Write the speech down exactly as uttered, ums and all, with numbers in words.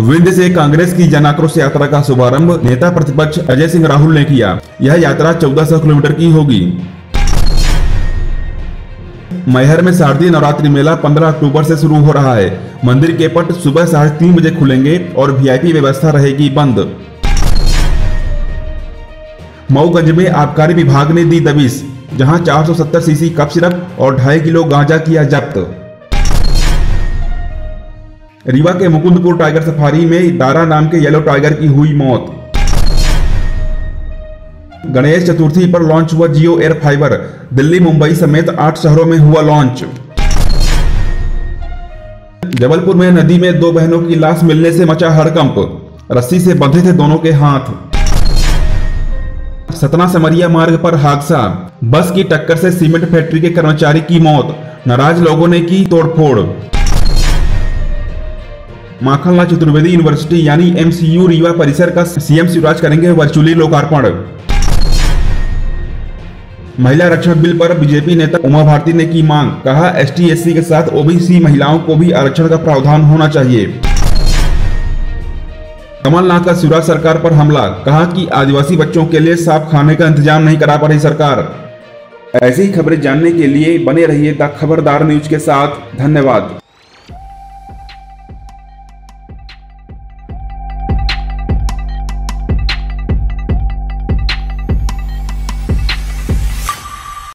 विंध्य से कांग्रेस की जन आक्रोश यात्रा का शुभारंभ नेता प्रतिपक्ष अजय सिंह राहुल ने किया। यह यात्रा चौदह सौ किलोमीटर की होगी। मैहर में शारदीय नवरात्रि मेला पंद्रह अक्टूबर से शुरू हो रहा है। मंदिर के पट सुबह साढ़े तीन बजे खुलेंगे और वीआईपी व्यवस्था रहेगी बंद। मऊगंज में आबकारी विभाग ने दी दबिश, जहां चार सौ सत्तर सीसी कप सिरप और ढाई किलो गांजा किया जब्त। रीवा के मुकुंदपुर टाइगर सफारी में दारा नाम के येलो टाइगर की हुई मौत। गणेश चतुर्थी पर लॉन्च हुआ जियो एयर फाइवर, दिल्ली मुंबई समेत आठ शहरों में हुआ लॉन्च। जबलपुर में नदी में दो बहनों की लाश मिलने से मचा हड़कंप, रस्सी से बंधे थे दोनों के हाथ। सतना समरिया मार्ग पर हादसा, बस की टक्कर से सीमेंट फैक्ट्री के कर्मचारी की मौत, नाराज लोगों ने की तोड़फोड़। माखनलाल चतुर्वेदी यूनिवर्सिटी यानी एमसीयू रीवा परिसर का सीएम शिवराज करेंगे वर्चुअली लोकार्पण। महिला आरक्षण बिल पर बीजेपी नेता उमा भारती ने की मांग, कहा एसटी एससी के साथ ओबीसी महिलाओं को भी आरक्षण का प्रावधान होना चाहिए। कमलनाथ का शिवराज सरकार पर हमला, कहा कि आदिवासी बच्चों के लिए साफ खाने का इंतजाम नहीं करा पा रही सरकार। ऐसी खबरें जानने के लिए बने रहिए द खबरदार न्यूज के साथ। धन्यवाद।